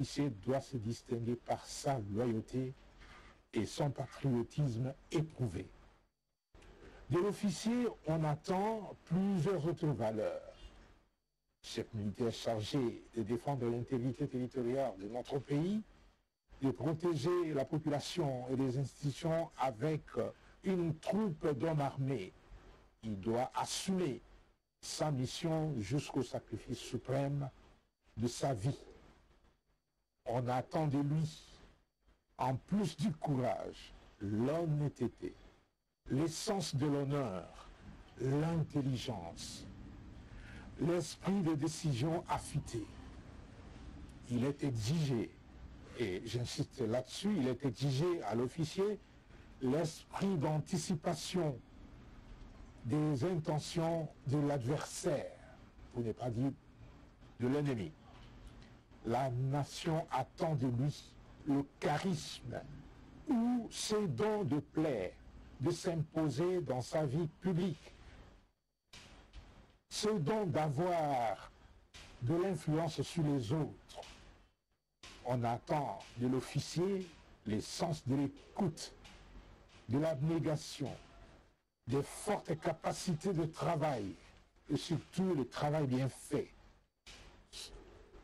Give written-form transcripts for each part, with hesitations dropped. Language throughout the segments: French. officier doit se distinguer par sa loyauté et son patriotisme éprouvé. De l'officier, on attend plusieurs autres valeurs. Chef militaire chargé de défendre l'intégrité territoriale de notre pays, de protéger la population et les institutions avec une troupe d'hommes armés. Il doit assumer sa mission jusqu'au sacrifice suprême de sa vie. On attend de lui, en plus du courage, l'honnêteté, l'essence de l'honneur, l'intelligence, l'esprit de décision affûté. Il est exigé, et j'insiste là-dessus, il est exigé à l'officier l'esprit d'anticipation des intentions de l'adversaire, pour ne pas dire de l'ennemi. La nation attend de lui le charisme ou ses dons de plaire, de s'imposer dans sa vie publique. Ce don d'avoir de l'influence sur les autres. On attend de l'officier le sens de l'écoute, de l'abnégation, des fortes capacités de travail et surtout le travail bien fait.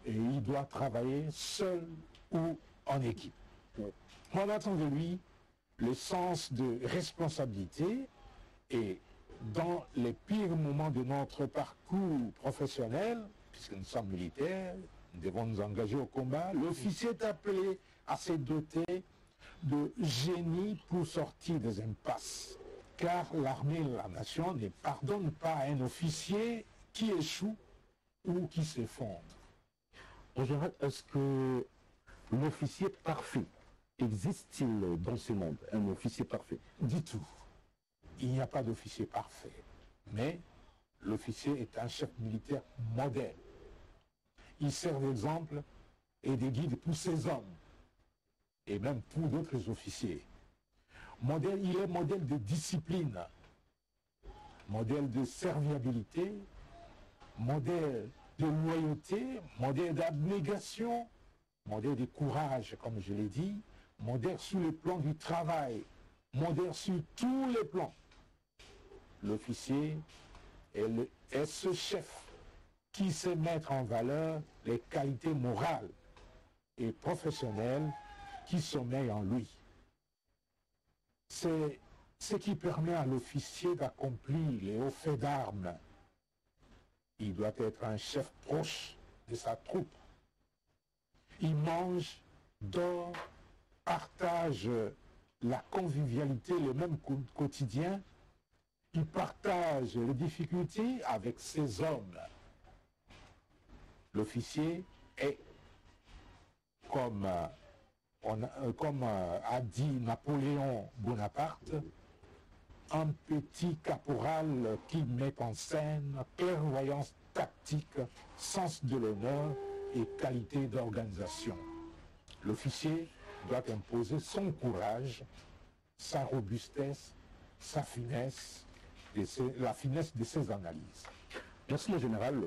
Et il doit travailler seul ou en équipe. On attend de lui le sens de responsabilité et dans les pires moments de notre parcours professionnel, puisque nous sommes militaires, nous devons nous engager au combat, l'officier est appelé à se doter de génie pour sortir des impasses. Car l'armée et la nation ne pardonnent pas à un officier qui échoue ou qui s'effondre. En général, est-ce que l'officier parfait existe-t-il dans ce monde, un officier parfait? Du tout. Il n'y a pas d'officier parfait. Mais l'officier est un chef militaire modèle. Il sert d'exemple et de guide pour ses hommes. Et même pour d'autres officiers. Modèle, il est modèle de discipline, modèle de serviabilité, modèle de loyauté, modèle d'abnégation, modèle de courage, comme je l'ai dit, modèle sur le plan du travail, modèle sur tous les plans. L'officier est ce chef qui sait mettre en valeur les qualités morales et professionnelles qui sommeillent en lui. C'est ce qui permet à l'officier d'accomplir les hauts faits d'armes. Il doit être un chef proche de sa troupe. Il mange, dort, partage la convivialité, le même quotidien. Il partage les difficultés avec ses hommes. L'officier est, comme a dit Napoléon Bonaparte, un petit caporal qui met en scène clairvoyance tactique, sens de l'honneur et qualité d'organisation. L'officier doit imposer son courage, sa robustesse, sa finesse, la finesse de ses analyses. Merci le général.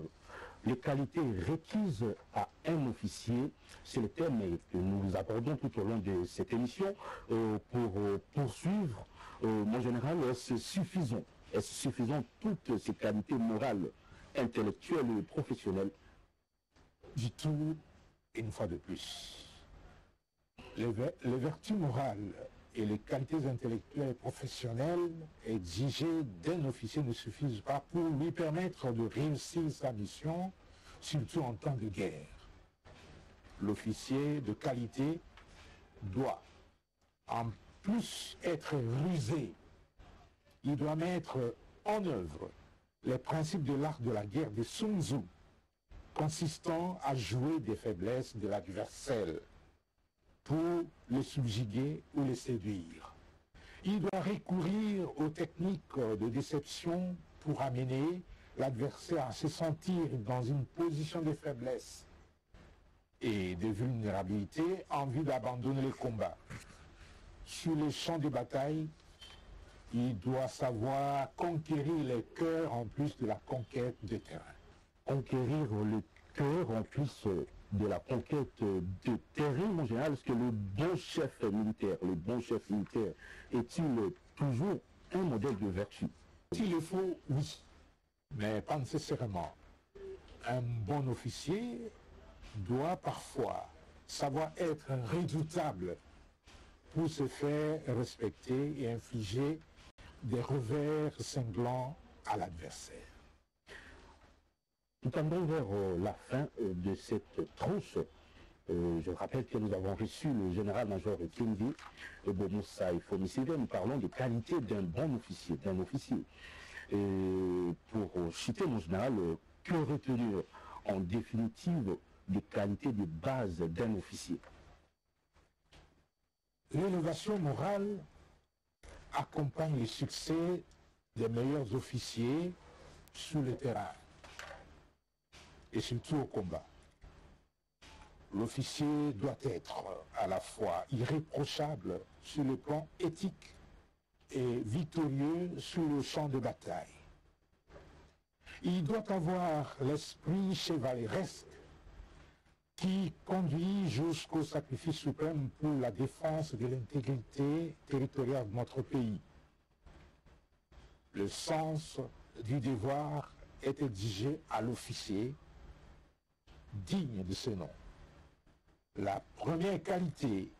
Les qualités requises à un officier, c'est le thème que nous abordons tout au long de cette émission. Pour poursuivre, mon général, est-ce suffisant toutes ces qualités morales, intellectuelles et professionnelles? Du tout, une fois de plus. Les vertus morales et les qualités intellectuelles et professionnelles exigées d'un officier ne suffisent pas pour lui permettre de réussir sa mission, surtout en temps de guerre. L'officier de qualité doit en plus être rusé. Il doit mettre en œuvre les principes de l'art de la guerre de Sun Tzu, consistant à jouer des faiblesses de l'adversaire pour le subjuguer ou le séduire. Il doit recourir aux techniques de déception pour amener l'adversaire à se sentir dans une position de faiblesse et de vulnérabilité en vue d'abandonner le combat. Sur les champs de bataille, il doit savoir conquérir le cœur en plus de la conquête de terrain. Conquérir le cœur en plus de la conquête de terrain en général, est-ce que le bon chef militaire est-il toujours un modèle de vertu? S'il le faut, oui, mais pas nécessairement. Un bon officier doit parfois savoir être redoutable pour se faire respecter et infliger des revers cinglants à l'adversaire. Nous tendons vers la fin de cette tranche. Je rappelle que nous avons reçu le général-major Kendi de Bonossa et Fomicide. Nous parlons de qualité d'un bon officier, d'un officier. Et pour citer mon général, que retenir en définitive des qualités de base d'un officier? L'élévation morale accompagne le succès des meilleurs officiers sur le terrain et surtout au combat. L'officier doit être à la fois irréprochable sur le plan éthique et victorieux sur le champ de bataille. Il doit avoir l'esprit chevaleresque qui conduit jusqu'au sacrifice suprême pour la défense de l'intégrité territoriale de notre pays. Le sens du devoir est exigé à l'officier, digne de ce nom. La première qualité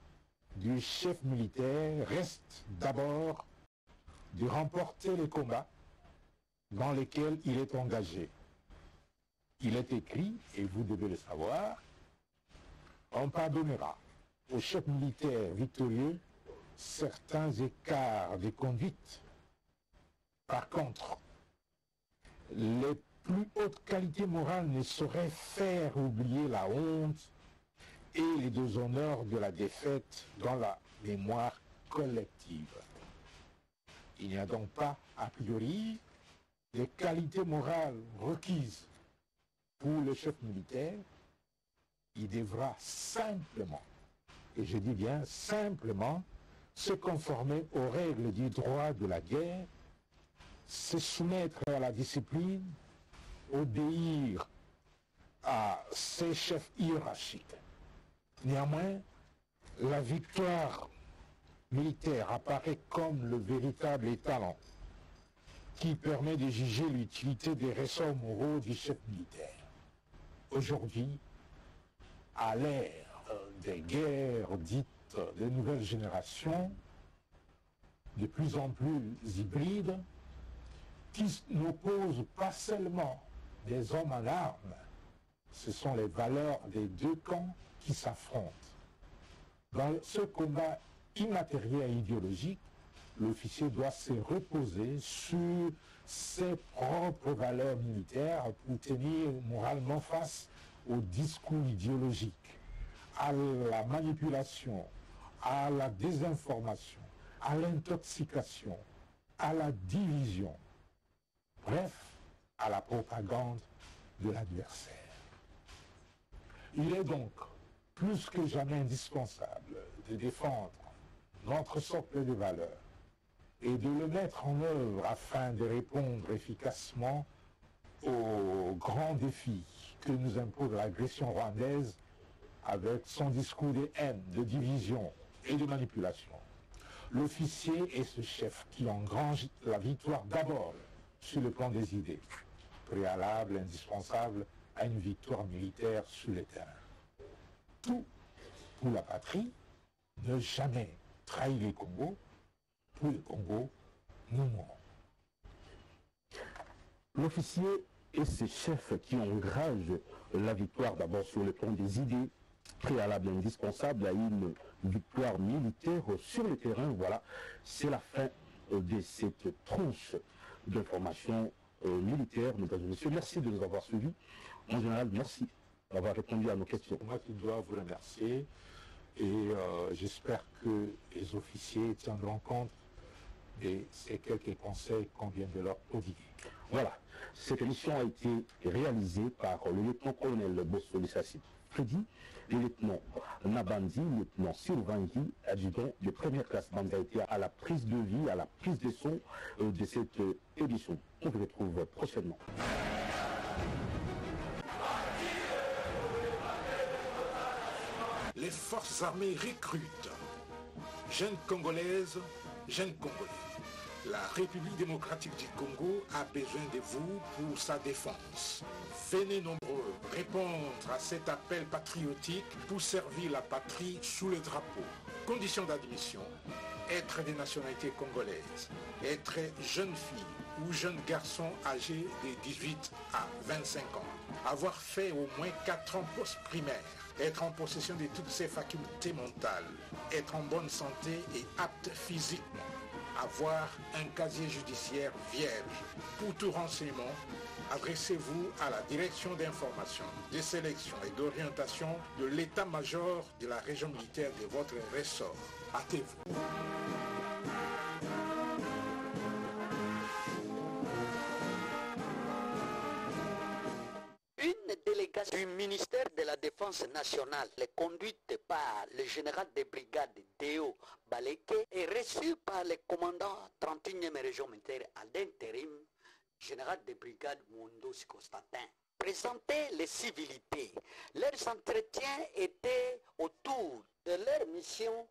du chef militaire reste d'abord de remporter les combats dans lesquels il est engagé. Il est écrit, et vous devez le savoir, on pardonnera aux chefs militaires victorieux certains écarts de conduite. Par contre, les plus hautes qualités morales ne sauraient faire oublier la honte et les déshonneurs de la défaite dans la mémoire collective. Il n'y a donc pas, a priori, des qualités morales requises pour le chef militaire. Il devra simplement, et je dis bien simplement, se conformer aux règles du droit de la guerre, se soumettre à la discipline, obéir à ses chefs hiérarchiques. Néanmoins, la victoire militaire apparaît comme le véritable étalon qui permet de juger l'utilité des ressorts moraux du chef militaire. Aujourd'hui, à l'ère des guerres dites des nouvelles générations, de plus en plus hybrides, qui n'opposent pas seulement des hommes en armes, ce sont les valeurs des deux camps qui s'affrontent. Dans ce combat immatériel et idéologique, l'officier doit se reposer sur ses propres valeurs militaires pour tenir moralement face au discours idéologique, à la manipulation, à la désinformation, à l'intoxication, à la division, bref, à la propagande de l'adversaire. Il est donc plus que jamais indispensable de défendre notre socle de valeurs et de le mettre en œuvre afin de répondre efficacement aux grands défis que nous impose l'agression rwandaise avec son discours de haine, de division et de manipulation. L'officier est ce chef qui engrange la victoire d'abord sur le plan des idées, préalable, indispensable à une victoire militaire sur le terrain. Tout pour la patrie, ne jamais trahir le Congo, pour le Congo, nous mourons. L'officier et ses chefs qui engagent la victoire d'abord sur le plan des idées, préalable indispensable à une victoire militaire sur le terrain. Voilà, c'est la fin de cette tranche d'informations militaires. Mesdames et messieurs, merci de nous avoir suivis. En général, merci d'avoir répondu à nos questions. Moi qui dois vous remercier et j'espère que les officiers tiendront compte et c'est quelques conseils qu'on vient de leur prodiguer. Voilà, cette émission a été réalisée par le lieutenant-colonel Bossolisasi Prédit, le lieutenant Nabanzi, le lieutenant Sylvangi, adjudant de première classe Bandaïté à la prise de vie, à la prise de son de cette édition. On vous retrouve prochainement. les forces armées recrutent jeunes Congolaises, jeunes Congolais. La République démocratique du Congo a besoin de vous pour sa défense. Venez nombreux répondre à cet appel patriotique pour servir la patrie sous le drapeau. Conditions d'admission, être des nationalités congolaises, être jeune fille ou jeune garçon âgé de 18 à 25 ans, avoir fait au moins 4 ans post-primaire, être en possession de toutes ses facultés mentales, être en bonne santé et apte physiquement, avoir un casier judiciaire vierge. Pour tout renseignement, adressez-vous à la direction d'information, de sélection et d'orientation de l'état-major de la région militaire de votre ressort. Hâtez-vous. Une délégation du ministère de la Défense nationale, conduite par le général de brigade Deo Baleke, est reçue par le commandant 31e région militaire à l'intérim, général de brigade Mundo Costantin. Présenter les civilités. Leurs entretiens étaient autour de leur mission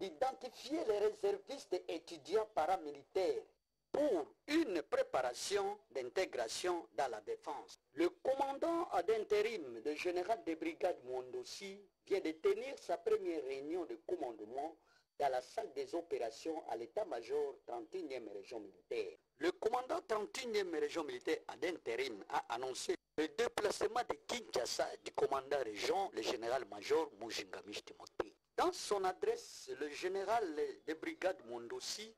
d'identifier les réservistes étudiants paramilitaires pour une préparation d'intégration dans la défense. Le commandant ad intérim, le général de brigade Mondosi, vient de tenir sa première réunion de commandement dans la salle des opérations à l'état-major 31e région militaire. Le commandant 31e région militaire ad intérim a annoncé le déplacement de Kinshasa du commandant région, le général-major Mujingamish Timoté. Dans son adresse, le général de brigade Mondosi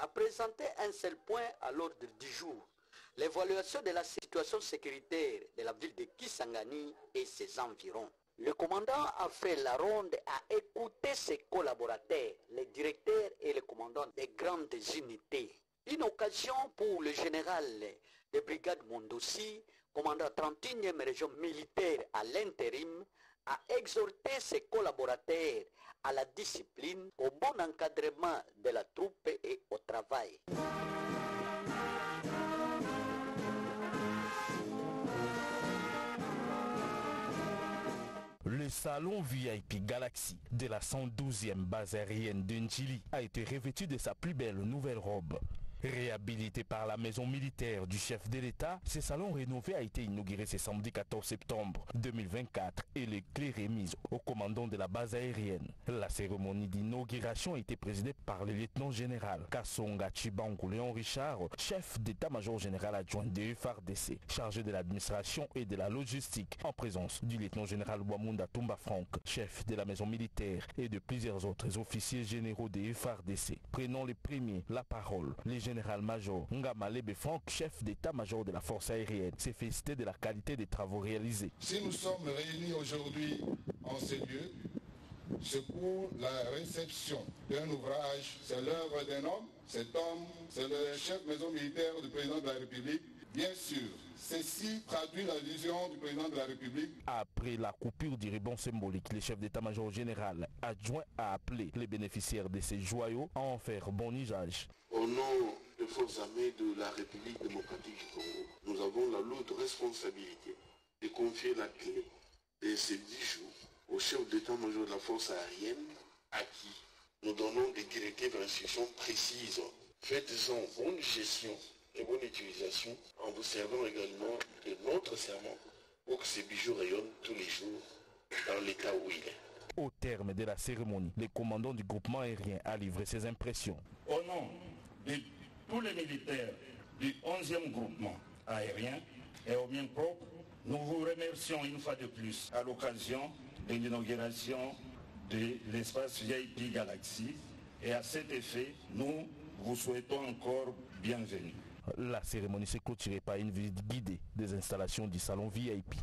a présenté un seul point à l'ordre du jour, l'évaluation de la situation sécuritaire de la ville de Kisangani et ses environs. Le commandant a fait la ronde à écouter ses collaborateurs, les directeurs et les commandants des grandes unités. Une occasion pour le général de brigade Mondosi, commandant 31e région militaire à l'intérim, a exhorté ses collaborateurs à la discipline, au bon encadrement de la troupe et au travail. Le salon VIP Galaxy de la 112e base aérienne de Ndjili a été revêtu de sa plus belle nouvelle robe. Réhabilité par la maison militaire du chef de l'État, ce salon rénové a été inauguré ce samedi 14 septembre 2024 et les clés remises au commandant de la base aérienne. La cérémonie d'inauguration a été présidée par le lieutenant-général Kassonga Chibango Léon Richard, chef d'état-major général adjoint de FARDC, chargé de l'administration et de la logistique, en présence du lieutenant-général Wamunda Tomba Franck, chef de la maison militaire, et de plusieurs autres officiers généraux de FARDC. Prenons les premiers la parole. Les général-major Nga Malébe Franck, chef d'état-major de la force aérienne, s'est félicité de la qualité des travaux réalisés. Si nous sommes réunis aujourd'hui en ces lieux, c'est pour la réception d'un ouvrage, c'est l'œuvre d'un homme, cet homme, c'est le chef maison militaire du président de la République. Bien sûr, ceci traduit la vision du président de la République. Après la coupure du ruban symbolique, le chef d'état-major général adjoint a appelé les bénéficiaires de ces joyaux à en faire bon usage. Au nom des forces armées de la République démocratique du Congo, nous avons la lourde responsabilité de confier la clé de ces 10 jours au chef d'état-major de la force aérienne, à qui nous donnons des directives et instructions précises. Faites-en bonne gestion et bonne utilisation en vous servant également de notre serment pour que ces bijoux rayonnent tous les jours dans l'état où il est. Au terme de la cérémonie, le commandant du groupement aérien a livré ses impressions. Au nom de tous les militaires du 11e groupement aérien et au mien propre, nous vous remercions une fois de plus à l'occasion de l'inauguration de l'espace VIP Galaxy et à cet effet, nous vous souhaitons encore bienvenue. La cérémonie s'est clôturée par une visite guidée des installations du salon VIP.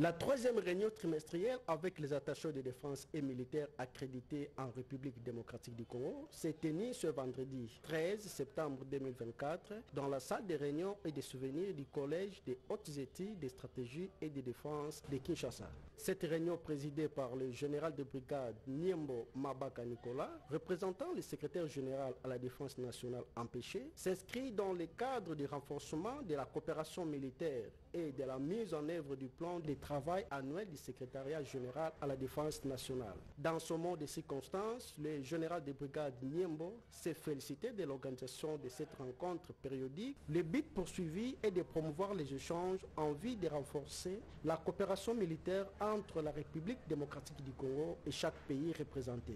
La troisième réunion trimestrielle avec les attachés de défense et militaires accrédités en République démocratique du Congo s'est tenue ce vendredi 13 septembre 2024 dans la salle des réunions et des souvenirs du Collège des hautes études de stratégie et de défense de Kinshasa. Cette réunion présidée par le général de brigade Niembo Mabaka-Nicola, représentant le secrétaire général à la défense nationale empêchée, s'inscrit dans le cadre du renforcement de la coopération militaire et de la mise en œuvre du plan de travail annuel du secrétariat général à la défense nationale. Dans ce moment de circonstances, le général de brigade Niembo s'est félicité de l'organisation de cette rencontre périodique. Le but poursuivi est de promouvoir les échanges en vue de renforcer la coopération militaire entre la République démocratique du Congo et chaque pays représenté.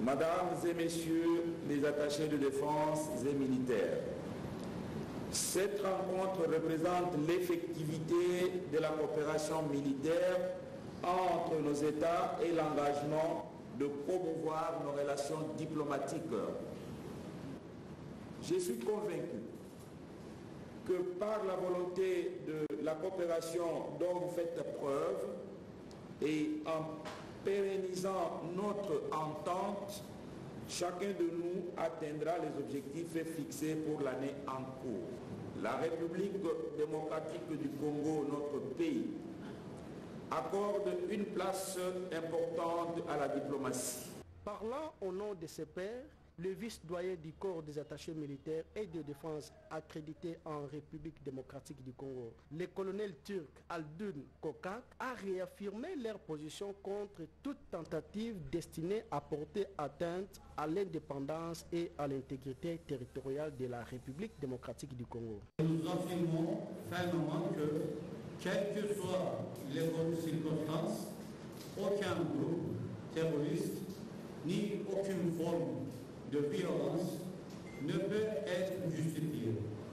Mesdames et messieurs les attachés de défense et militaires, cette rencontre représente l'effectivité de la coopération militaire entre nos États et l'engagement de promouvoir nos relations diplomatiques. Je suis convaincu que par la volonté de la coopération dont vous faites preuve et en pérennisant notre entente, chacun de nous atteindra les objectifs fixés pour l'année en cours. La République démocratique du Congo, notre pays, accorde une place importante à la diplomatie. Parlant au nom de ses pairs, le vice-doyen du corps des attachés militaires et de défense accrédité en République démocratique du Congo, le colonel turc Aldoun Kokak, a réaffirmé leur position contre toute tentative destinée à porter atteinte à l'indépendance et à l'intégrité territoriale de la République démocratique du Congo. Nous affirmons fermement que, quelles que soient les circonstances, aucun groupe terroriste ni aucune forme de violence ne peut être justifiée.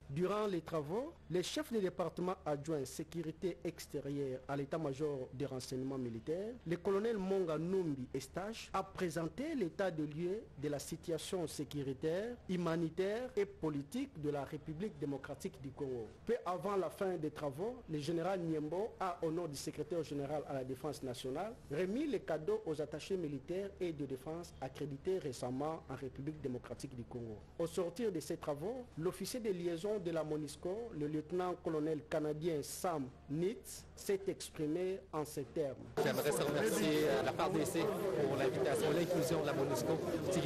Durant les travaux, les chefs des départements adjoints sécurité extérieure à l'état-major des renseignements militaires, le colonel Monganumbi Estache, a présenté l'état de lieu de la situation sécuritaire, humanitaire et politique de la République démocratique du Congo. Peu avant la fin des travaux, le général Niembo a, au nom du secrétaire général à la défense nationale, remis les cadeaux aux attachés militaires et de défense accrédités récemment en République démocratique du Congo. Au sortir de ces travaux, l'officier de liaison de la MONUSCO, le lieutenant-colonel canadien Sam Nitz, s'est exprimé en ces termes. J'aimerais remercier la FARDC pour l'invitation, l'inclusion de la MONUSCO, qui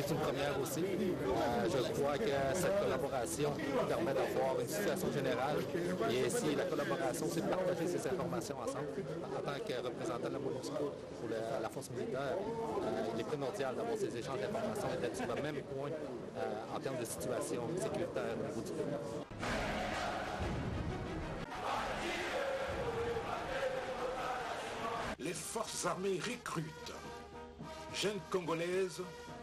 est une première aussi. Je crois que cette collaboration permet d'avoir une situation générale et si la collaboration, c'est de partager ces informations ensemble. En tant que représentant de la MONUSCO pour la force militaire, il est primordial d'avoir ces échanges d'informations et d'être sur le même point en termes de situation sécuritaire au niveau du pays. Les forces armées recrutent jeunes Congolaises,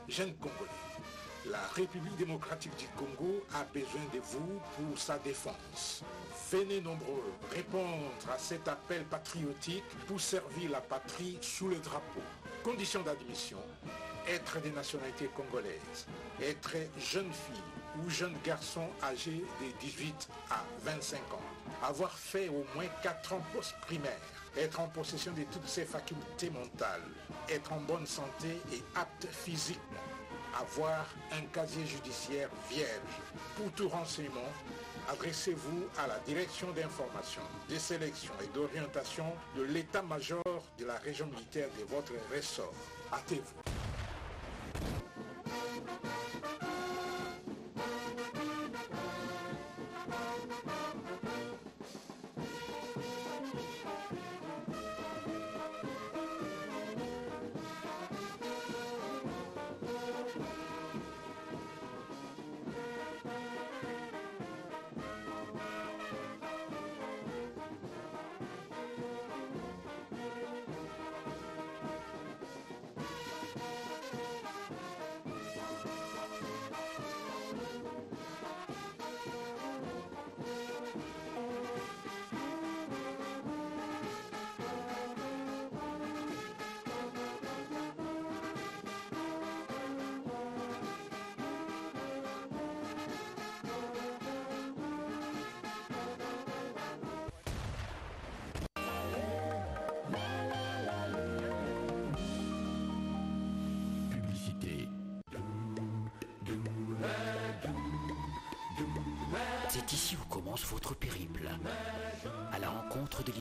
jeunes Congolais. La République démocratique du Congo a besoin de vous pour sa défense. Venez nombreux répondre à cet appel patriotique pour servir la patrie sous le drapeau. Conditions d'admission, être des nationalités congolaises, être jeune fille ou jeune garçon âgé de 18 à 25 ans, avoir fait au moins 4 ans post-primaire, être en possession de toutes ses facultés mentales, être en bonne santé et apte physiquement, avoir un casier judiciaire vierge. Pour tout renseignement, adressez-vous à la direction d'information, de sélection et d'orientation de l'état-major de la région militaire de votre ressort. Hâtez-vous. C'est ici où commence votre périple, à la rencontre des